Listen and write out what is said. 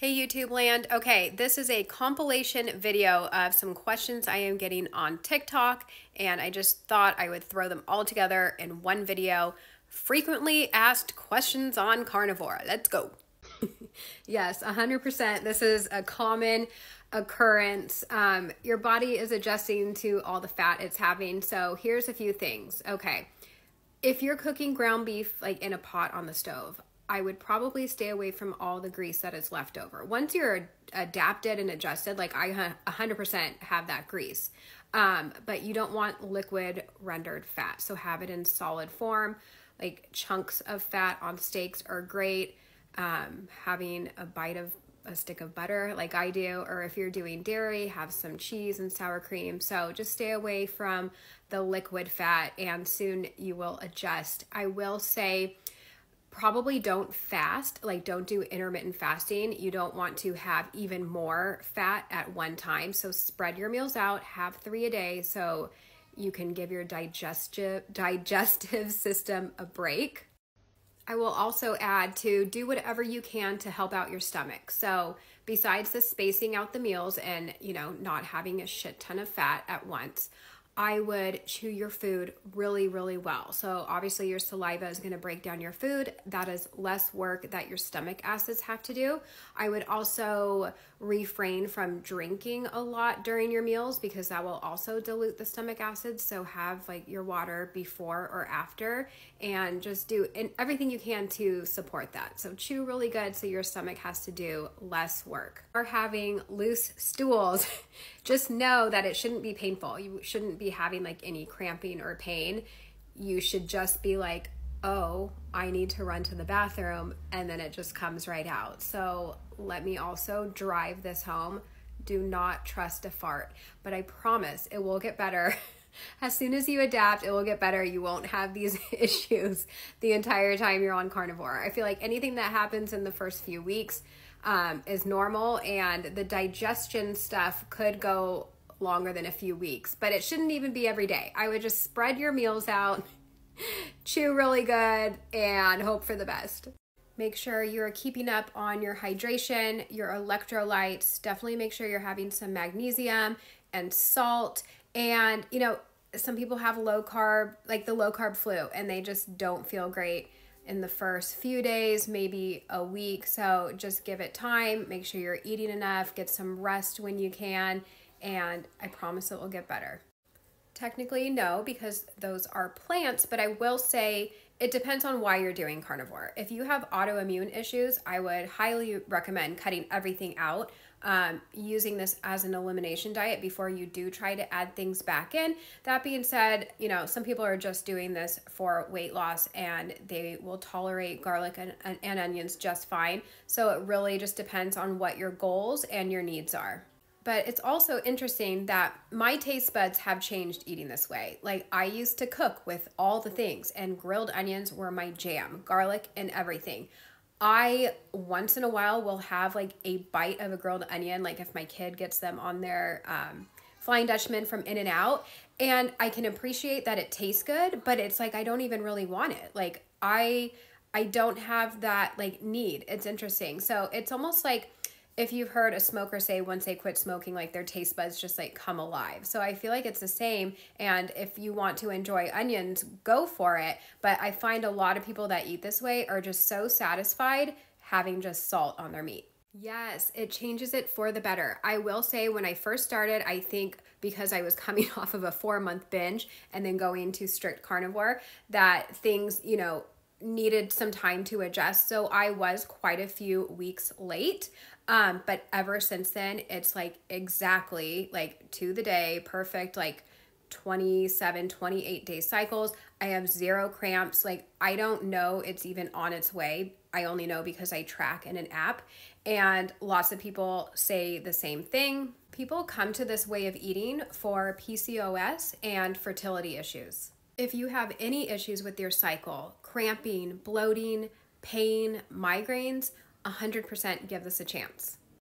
Hey YouTube land. Okay, this is a compilation video of some questions I am getting on TikTok, and I just thought I would throw them all together in one video. Frequently asked questions on carnivora. Let's go. Yes, 100%. This is a common occurrence. Your body is adjusting to all the fat it's having. So here's a few things. Okay, if you're cooking ground beef like in a pot on the stove, I would probably stay away from all the grease that is left over. Once you're adapted and adjusted, like I 100% have that grease, but you don't want liquid rendered fat. So have it in solid form, like chunks of fat on steaks are great. Having a bite of a stick of butter like I do, or if you're doing dairy, have some cheese and sour cream. So just stay away from the liquid fat and soon you will adjust. I will say, probably don't fast, like don't do intermittent fasting. You don't want to have even more fat at one time. So spread your meals out, have 3 a day so you can give your digestive system a break. I will also add to do whatever you can to help out your stomach. So besides the spacing out the meals and, you know, not having a shit ton of fat at once, I would chew your food really, really well. So obviously your saliva is going to break down your food. That is less work that your stomach acids have to do. I would also refrain from drinking a lot during your meals because that will also dilute the stomach acids. So have like your water before or after, and just do everything you can to support that. So chew really good so your stomach has to do less work. Or having loose stools, just know that it shouldn't be painful. You shouldn't be having like any cramping or pain. You should just be like, oh, I need to run to the bathroom, and then it just comes right out. So let me also drive this home. Do not trust a fart, but I promise it will get better. As soon as you adapt, it will get better. You won't have these issues the entire time you're on carnivore. I feel like anything that happens in the first few weeks is normal, and the digestion stuff could go longer than a few weeks, but it shouldn't even be every day. I would just spread your meals out, chew really good, and hope for the best. Make sure you're keeping up on your hydration, your electrolytes. Definitely make sure you're having some magnesium and salt. And, you know, some people have low carb, like the low carb flu, and they just don't feel great in the first few days, maybe a week. So just give it time. Make sure you're eating enough, get some rest when you can, and I promise it will get better. Technically, no, because those are plants, but I will say it depends on why you're doing carnivore. If you have autoimmune issues, I would highly recommend cutting everything out, using this as an elimination diet before you do try to add things back in. That being said, you know, some people are just doing this for weight loss and they will tolerate garlic and onions just fine. So it really just depends on what your goals and your needs are. But it's also interesting that my taste buds have changed eating this way. Like I used to cook with all the things, and grilled onions were my jam, garlic and everything. I once in a while will have like a bite of a grilled onion, like if my kid gets them on their Flying Dutchman from In-N-Out, and I can appreciate that it tastes good, but it's like I don't even really want it. Like I don't have that like need. It's interesting. So it's almost like if you've heard a smoker say once they quit smoking, like their taste buds just like come alive. So I feel like it's the same. And if you want to enjoy onions, go for it. But I find a lot of people that eat this way are just so satisfied having just salt on their meat. Yes, it changes it for the better. I will say when I first started, I think because I was coming off of a 4-month binge and then going to strict carnivore, that things, you know, needed some time to adjust. So I was quite a few weeks late. But ever since then, it's like exactly like to the day, perfect, like 27, 28 day cycles. I have 0 cramps. Like I don't know it's even on its way. I only know because I track in an app, and lots of people say the same thing. People come to this way of eating for PCOS and fertility issues. If you have any issues with your cycle, cramping, bloating, pain, migraines, 100% give this a chance.